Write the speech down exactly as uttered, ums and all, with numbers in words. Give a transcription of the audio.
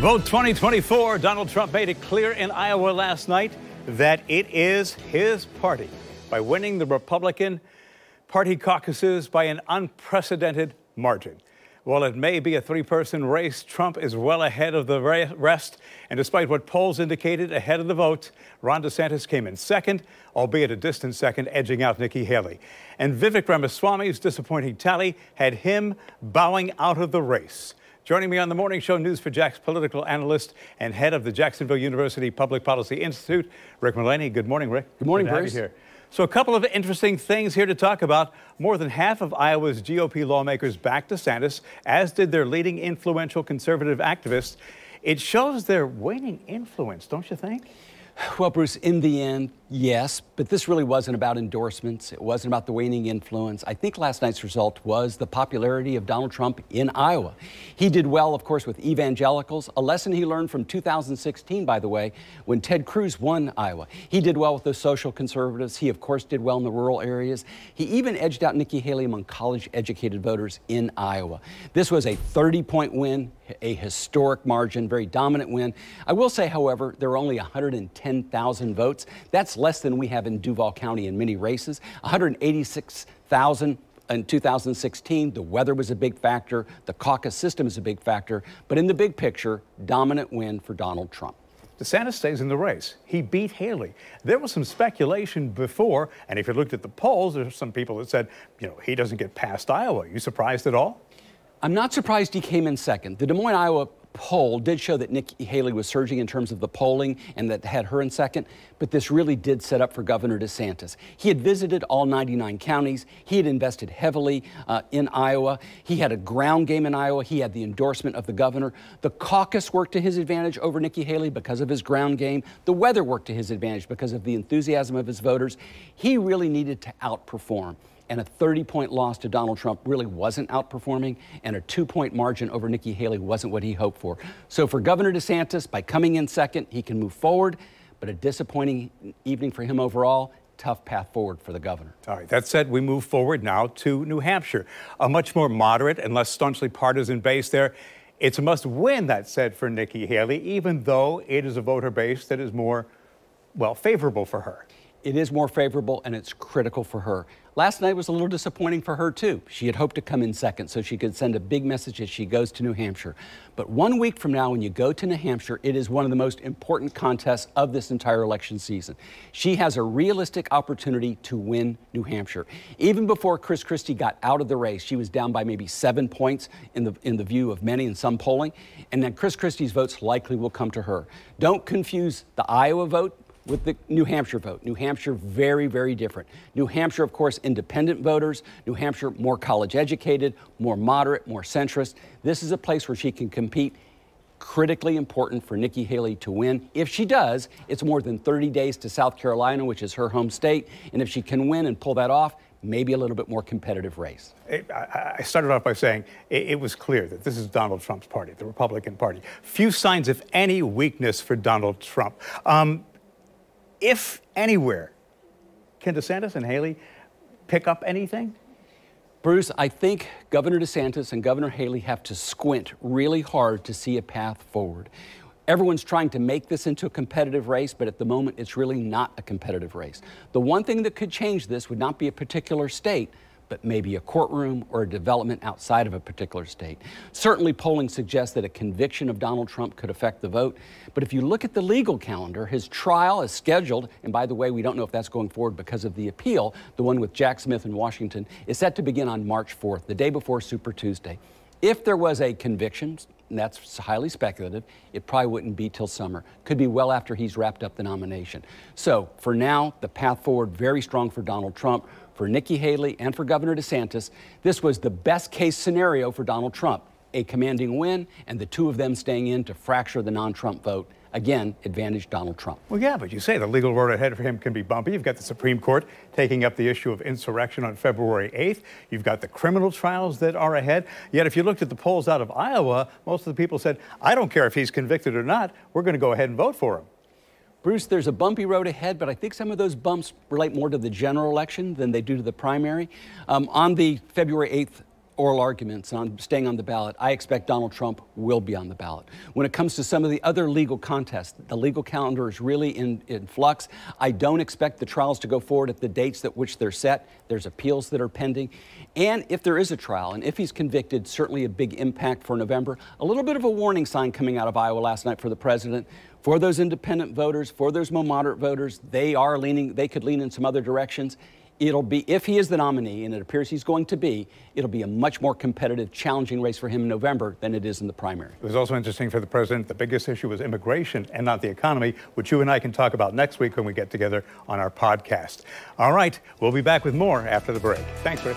Vote twenty twenty-four. Donald Trump made it clear in Iowa last night that it is his party by winning the Republican Party caucuses by an unprecedented margin. While it may be a three-person race, Trump is well ahead of the rest. And despite what polls indicated ahead of the vote, Ron DeSantis came in second, albeit a distant second, edging out Nikki Haley. And Vivek Ramaswamy's disappointing tally had him bowing out of the race. Joining me on the morning show, News four Jax political analyst and head of the Jacksonville University Public Policy Institute, Rick Mullaney. Good morning, Rick. Good morning, Bruce. Good to have you here. So a couple of interesting things here to talk about. More than half of Iowa's G O P lawmakers backed DeSantis, as did their leading influential conservative activists. It shows their waning influence, don't you think? Well, Bruce, in the end, yes, but this really wasn't about endorsements. It wasn't about the waning influence. I think last night's result was the popularity of Donald Trump in Iowa. He did well, of course, with evangelicals, a lesson he learned from two thousand sixteen, by the way, when Ted Cruz won Iowa. He did well with the social conservatives. He, of course, did well in the rural areas. He even edged out Nikki Haley among college-educated voters in Iowa. This was a thirty-point win, a historic margin, very dominant win. I will say, however, there were only one hundred ten thousand votes. That's less than we have in Duval County in many races. one hundred eighty-six thousand in two thousand sixteen. The weather was a big factor. The caucus system is a big factor. But in the big picture, dominant win for Donald Trump. DeSantis stays in the race. He beat Haley. There was some speculation before, and if you looked at the polls, there's some people that said, you know, he doesn't get past Iowa. Are you surprised at all? I'm not surprised he came in second. The Des Moines, Iowa poll did show that Nikki Haley was surging in terms of the polling and that had her in second, but this really did set up for Governor DeSantis. He had visited all ninety-nine counties. He had invested heavily uh, in Iowa. He had a ground game in Iowa. He had the endorsement of the governor. The caucus worked to his advantage over Nikki Haley because of his ground game. The weather worked to his advantage because of the enthusiasm of his voters. He really needed to outperform. And a thirty-point loss to Donald Trump really wasn't outperforming, and a two-point margin over Nikki Haley wasn't what he hoped for. So for Governor DeSantis, by coming in second, he can move forward, but a disappointing evening for him overall. Tough path forward for the governor. All right, that said, we move forward now to New Hampshire, a much more moderate and less staunchly partisan base there. It's a must-win, that said, for Nikki Haley, even though it is a voter base that is more, well, favorable for her. It is more favorable, and it's critical for her. Last night was a little disappointing for her, too. She had hoped to come in second so she could send a big message as she goes to New Hampshire. But one week from now, when you go to New Hampshire, it is one of the most important contests of this entire election season. She has a realistic opportunity to win New Hampshire. Even before Chris Christie got out of the race, she was down by maybe seven points in the, in the view of many in some polling. And then Chris Christie's votes likely will come to her. Don't confuse the Iowa vote with the New Hampshire vote. New Hampshire, very, very different. New Hampshire, of course, independent voters. New Hampshire, more college educated, more moderate, more centrist. This is a place where she can compete. Critically important for Nikki Haley to win. If she does, it's more than thirty days to South Carolina, which is her home state. And if she can win and pull that off, maybe a little bit more competitive race. It, I started off by saying it, it was clear that this is Donald Trump's party, the Republican Party. Few signs of any weakness for Donald Trump. Um, If anywhere, can DeSantis and Haley pick up anything? Bruce, I think Governor DeSantis and Governor Haley have to squint really hard to see a path forward. Everyone's trying to make this into a competitive race, but at the moment, it's really not a competitive race. The one thing that could change this would not be a particular state, but maybe a courtroom or a development outside of a particular state. Certainly polling suggests that a conviction of Donald Trump could affect the vote, but if you look at the legal calendar, his trial is scheduled, and by the way, we don't know if that's going forward because of the appeal, the one with Jack Smith in Washington, is set to begin on March fourth, the day before Super Tuesday. If there was a conviction, and that's highly speculative, it probably wouldn't be till summer. Could be well after he's wrapped up the nomination. So for now, the path forward very strong for Donald Trump, for Nikki Haley, and for Governor DeSantis. This was the best case scenario for Donald Trump, a commanding win and the two of them staying in to fracture the non-Trump vote. Again, advantage Donald Trump. Well, yeah, but you say the legal road ahead for him can be bumpy. You've got the Supreme Court taking up the issue of insurrection on February eighth. You've got the criminal trials that are ahead. Yet if you looked at the polls out of Iowa, most of the people said, I don't care if he's convicted or not. We're going to go ahead and vote for him. Bruce, there's a bumpy road ahead, but I think some of those bumps relate more to the general election than they do to the primary. Um, on the February eighth oral arguments on staying on the ballot, I expect Donald Trump will be on the ballot. When it comes to some of the other legal contests, the legal calendar is really in, in flux. I don't expect the trials to go forward at the dates at which they're set. There's appeals that are pending. And if there is a trial, and if he's convicted, certainly a big impact for November. A little bit of a warning sign coming out of Iowa last night for the president. For those independent voters, for those more moderate voters, they are leaning, they could lean in some other directions. It'll be, if he is the nominee, and it appears he's going to be, it'll be a much more competitive, challenging race for him in November than it is in the primary. It was also interesting for the president. The biggest issue was immigration and not the economy, which you and I can talk about next week when we get together on our podcast. All right, we'll be back with more after the break. Thanks, Rick.